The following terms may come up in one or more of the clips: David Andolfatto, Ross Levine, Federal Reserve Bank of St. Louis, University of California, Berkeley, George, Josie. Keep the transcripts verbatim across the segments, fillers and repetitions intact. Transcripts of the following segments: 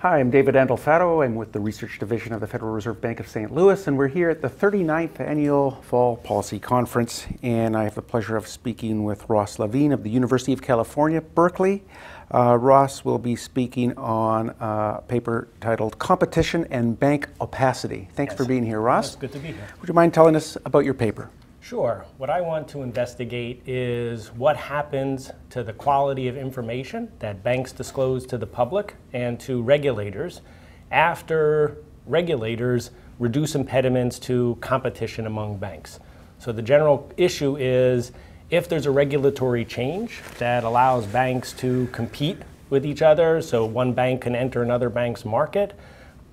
Hi, I'm David Andolfatto. I'm with the Research Division of the Federal Reserve Bank of Saint Louis, and we're here at the thirty-ninth Annual Fall Policy Conference, and I have the pleasure of speaking with Ross Levine of the University of California, Berkeley. Uh, Ross will be speaking on a paper titled Competition and Bank Opacity. Thanks yes. for being here, Ross. It's good to be here. Would you mind telling us about your paper? Sure. What I want to investigate is what happens to the quality of information that banks disclose to the public and to regulators after regulators reduce impediments to competition among banks. So the general issue is, if there's a regulatory change that allows banks to compete with each other, so one bank can enter another bank's market,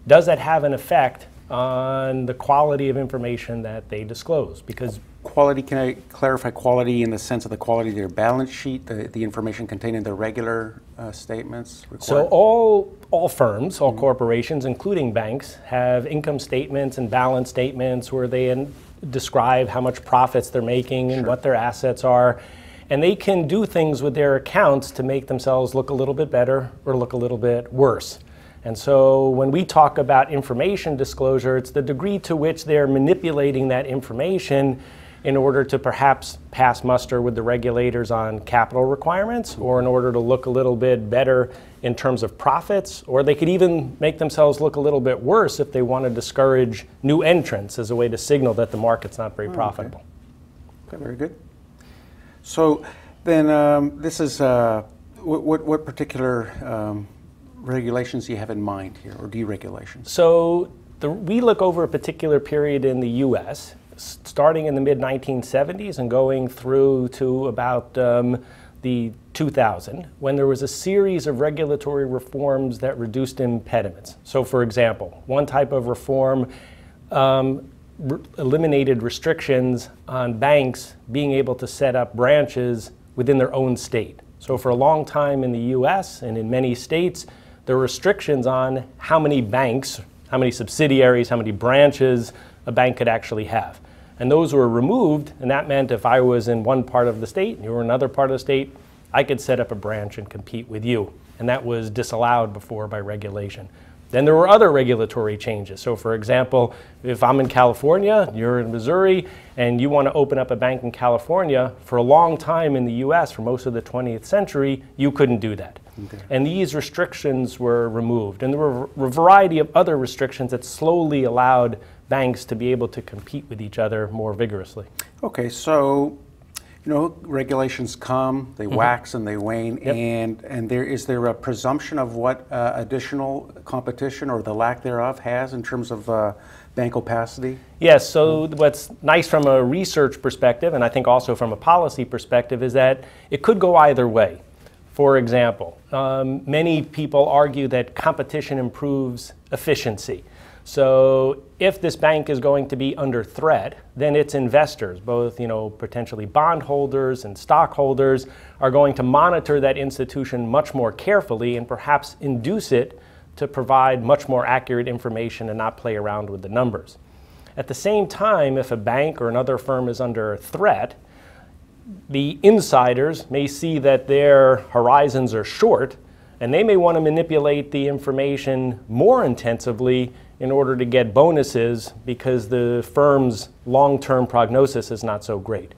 does that have an effect on the quality of information that they disclose? Because quality, can I clarify quality in the sense of the quality of their balance sheet, the, the information contained in their regular uh, statements? Required? So all, all firms, all mm-hmm. corporations, including banks, have income statements and balance statements where they in, describe how much profits they're making and sure. what their assets are. And they can do things with their accounts to make themselves look a little bit better or look a little bit worse. And so when we talk about information disclosure, it's the degree to which they're manipulating that information in order to perhaps pass muster with the regulators on capital requirements, or in order to look a little bit better in terms of profits, or they could even make themselves look a little bit worse if they want to discourage new entrants as a way to signal that the market's not very oh, profitable. Okay. Okay, very good. So then um, this is, uh, what, what, what particular um, regulations do you have in mind here, or deregulation? So the, we look over a particular period in the U S, starting in the mid nineteen seventies and going through to about um, the two thousand, when there was a series of regulatory reforms that reduced impediments. So for example, one type of reform um, re eliminated restrictions on banks being able to set up branches within their own state. So for a long time in the U S and in many states, there are restrictions on how many banks, how many subsidiaries, how many branches a bank could actually have. And those were removed, and that meant if I was in one part of the state and you were in another part of the state, I could set up a branch and compete with you. And that was disallowed before by regulation. Then there were other regulatory changes. So for example, if I'm in California, you're in Missouri, and you want to open up a bank in California, for a long time in the U S, for most of the twentieth century, you couldn't do that. Okay. And these restrictions were removed. And there were a variety of other restrictions that slowly allowed banks to be able to compete with each other more vigorously. Okay, so you know, regulations come, they mm-hmm. wax and they wane, yep. and, and there, is there a presumption of what uh, additional competition or the lack thereof has in terms of uh, bank opacity? Yes, so mm-hmm. what's nice from a research perspective, and I think also from a policy perspective, is that it could go either way. For example, um, many people argue that competition improves efficiency. So if this bank is going to be under threat, then its investors, both you know, potentially bondholders and stockholders, are going to monitor that institution much more carefully and perhaps induce it to provide much more accurate information and not play around with the numbers. At the same time, if a bank or another firm is under threat, the insiders may see that their horizons are short, and they may want to manipulate the information more intensively in order to get bonuses because the firm's long-term prognosis is not so great.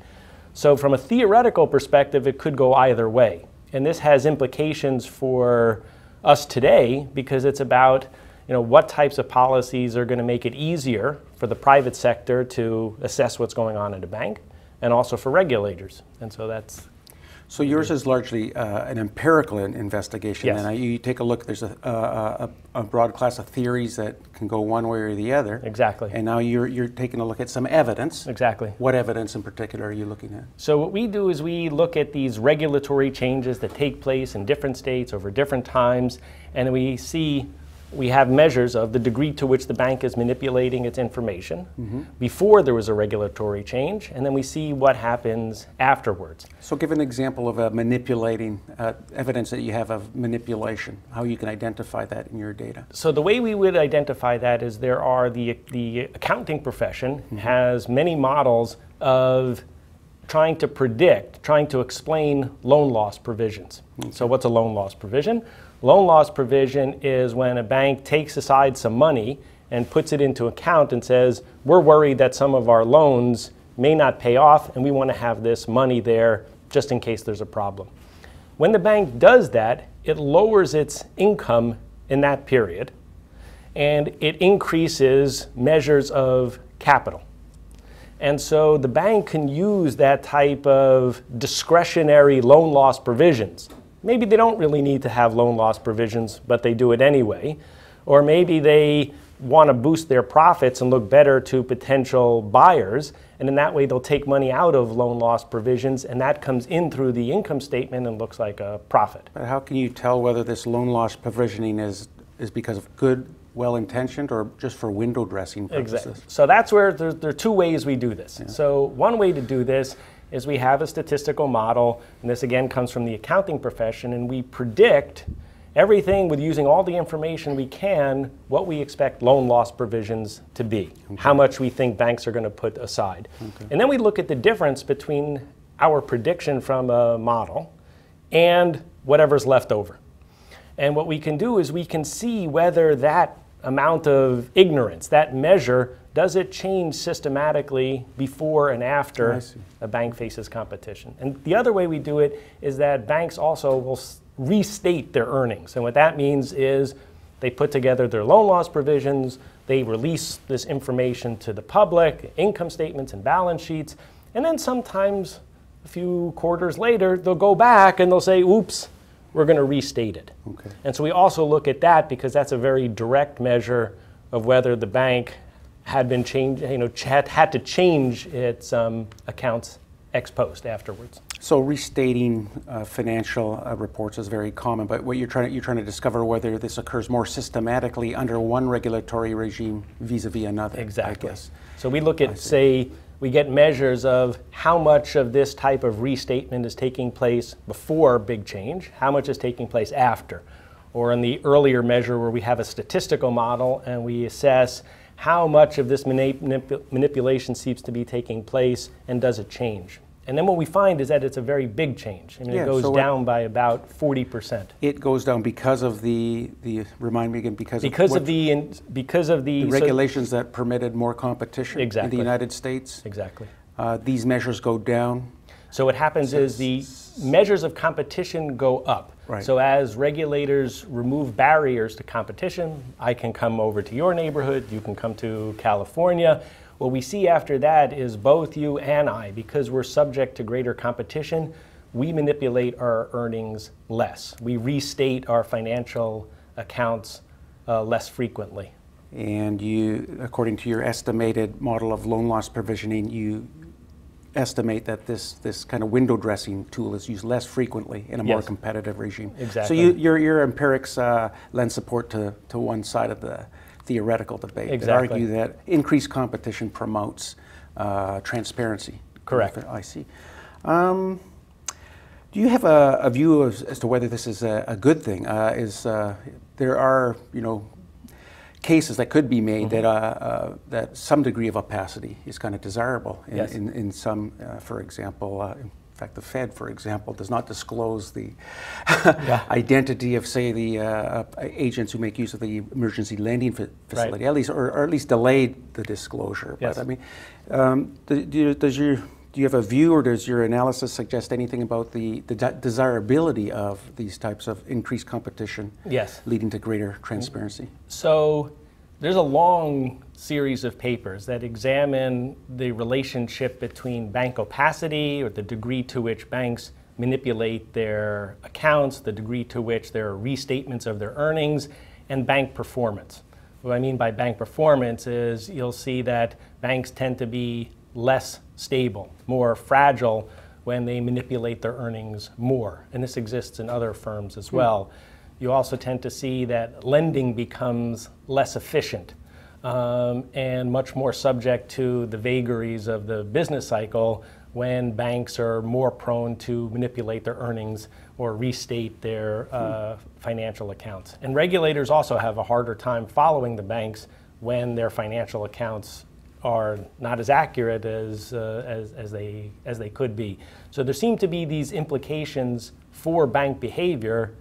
So from a theoretical perspective, it could go either way. And this has implications for us today because it's about, you know, what types of policies are going to make it easier for the private sector to assess what's going on at a bank, and also for regulators. And so that's... So yours is largely uh, an empirical investigation, yes. and I, you take a look, there's a, a, a broad class of theories that can go one way or the other. Exactly. And now you're, you're taking a look at some evidence. Exactly. What evidence in particular are you looking at? So what we do is we look at these regulatory changes that take place in different states over different times, and we see, we have measures of the degree to which the bank is manipulating its information mm-hmm. before there was a regulatory change, and then we see what happens afterwards. So give an example of a manipulating, uh, evidence that you have of manipulation, how you can identify that in your data. So the way we would identify that is there are the, the accounting profession mm-hmm. has many models of trying to predict, trying to explain loan loss provisions. Okay. So what's a loan loss provision? Loan loss provision is when a bank takes aside some money and puts it into account and says, we're worried that some of our loans may not pay off and we want to have this money there just in case there's a problem. When the bank does that, it lowers its income in that period and it increases measures of capital. And so the bank can use that type of discretionary loan loss provisions. Maybe they don't really need to have loan loss provisions, but they do it anyway. Or maybe they want to boost their profits and look better to potential buyers, and in that way they'll take money out of loan loss provisions, and that comes in through the income statement and looks like a profit. But how can you tell whether this loan loss provisioning is, is because of good, well-intentioned, or just for window dressing purposes? Exactly. So that's where there, there are two ways we do this. Yeah. So one way to do this is we have a statistical model, and this again comes from the accounting profession, and we predict everything with using all the information we can, what we expect loan loss provisions to be, okay, how much we think banks are going to put aside. Okay. And then we look at the difference between our prediction from a model and whatever's left over. And what we can do is we can see whether that amount of ignorance, that measure, does it change systematically before and after a bank faces competition. And the other way we do it is that banks also will restate their earnings. And what that means is they put together their loan loss provisions, they release this information to the public, income statements and balance sheets, and then sometimes a few quarters later, they'll go back and they'll say, oops, we're going to restate it. Okay. And so we also look at that because that's a very direct measure of whether the bank had been changed, you know, had, had to change its um, accounts ex post afterwards. So restating uh, financial uh, reports is very common, but what you're trying to, you're trying to discover whether this occurs more systematically under one regulatory regime vis-a-vis another. Exactly. I guess. So we look at, say, we get measures of how much of this type of restatement is taking place before big change, how much is taking place after, or in the earlier measure where we have a statistical model and we assess how much of this manip- manipulation seems to be taking place and does it change. And then what we find is that it's a very big change. I mean, yeah, it goes so down it, by about forty percent. It goes down because of the, the remind me again, because, because of, of the in, because of the, the regulations so, that permitted more competition exactly. in the United States. Exactly. Uh, these measures go down. So what happens so is the measures of competition go up. Right. So as regulators remove barriers to competition, I can come over to your neighborhood, you can come to California. What we see after that is both you and I, because we're subject to greater competition, we manipulate our earnings less. We restate our financial accounts uh, less frequently. And you, according to your estimated model of loan loss provisioning, you estimate that this, this kind of window dressing tool is used less frequently in a yes. more competitive regime. Exactly. So you, your, your empirics uh, lend support to, to one side of the theoretical debate. Exactly. That argue that increased competition promotes uh, transparency. Correct. I see. Um, do you have a, a view of, as to whether this is a, a good thing? Uh, is uh, there are you know cases that could be made mm-hmm. that uh, uh, that some degree of opacity is kind of desirable in yes. in, in some, uh, for example. Uh, In fact, the Fed, for example, does not disclose the yeah. identity of, say, the uh, agents who make use of the emergency lending fa facility, right. at least, or, or at least delayed the disclosure. Yes. But I mean, um, do, do, does your, do you have a view, or does your analysis suggest anything about the, the de desirability of these types of increased competition, yes. leading to greater transparency? So there's a long series of papers that examine the relationship between bank opacity, or the degree to which banks manipulate their accounts, the degree to which there are restatements of their earnings, and bank performance. What I mean by bank performance is you'll see that banks tend to be less stable, more fragile when they manipulate their earnings more. And this exists in other firms as well. You also tend to see that lending becomes less efficient um, and much more subject to the vagaries of the business cycle when banks are more prone to manipulate their earnings or restate their uh, financial accounts. And regulators also have a harder time following the banks when their financial accounts are not as accurate as, uh, as, as, they, as they could be. So there seem to be these implications for bank behavior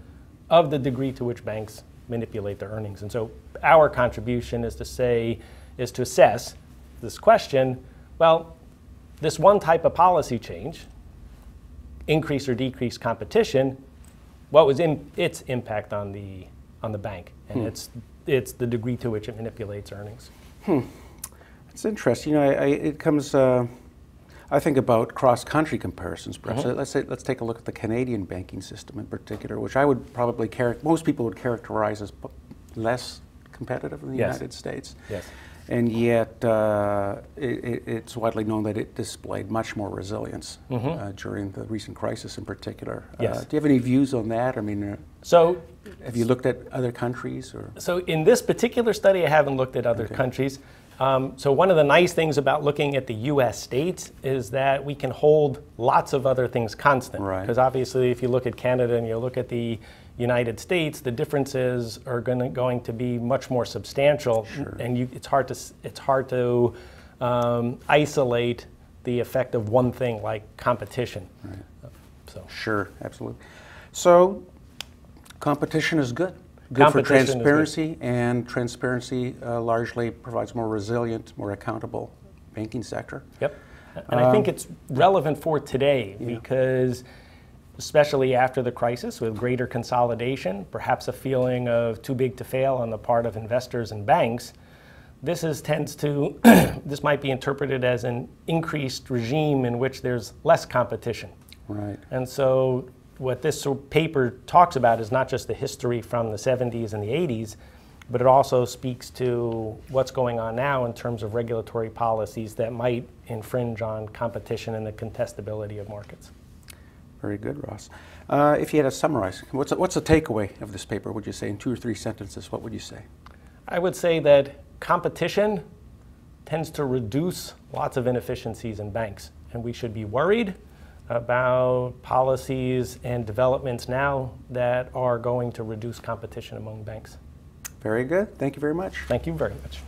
of the degree to which banks manipulate their earnings. And so our contribution is to say, is to assess this question, well, this one type of policy change, increase or decrease competition, what was in its impact on the on the bank? And hmm. it's it's the degree to which it manipulates earnings. Hmm. It's interesting. You know, I, I, it comes. Uh, I think about cross-country comparisons. Perhaps mm-hmm. let's say, let's take a look at the Canadian banking system in particular, which I would probably char- most people would characterize as less competitive in the yes. United States. Yes. And yet, uh, it, it's widely known that it displayed much more resilience mm-hmm. uh, during the recent crisis, in particular. Yes. Uh, do you have any views on that? I mean, uh, so have you looked at other countries? Or so in this particular study, I haven't looked at other okay. countries. Um, so one of the nice things about looking at the U S states is that we can hold lots of other things constant. Right. Because obviously, if you look at Canada and you look at the United States, the differences are gonna, going to be much more substantial, sure. and you, it's hard to it's hard to um, isolate the effect of one thing like competition. Right. So sure, absolutely. So competition is good, good for transparency, good. and transparency uh, largely provides more resilient, more accountable banking sector. Yep, and um, I think it's relevant for today yeah. because, especially after the crisis, with greater consolidation, perhaps a feeling of too big to fail on the part of investors and banks, this is tends to, this might be interpreted as an increased regime in which there's less competition. Right. And so what this paper talks about is not just the history from the seventies and the eighties, but it also speaks to what's going on now in terms of regulatory policies that might infringe on competition and the contestability of markets. Very good, Ross. Uh, if you had to summarize, what's a, what's the takeaway of this paper, would you say, in two or three sentences? What would you say? I would say that competition tends to reduce lots of inefficiencies in banks, and we should be worried about policies and developments now that are going to reduce competition among banks. Very good. Thank you very much. Thank you very much.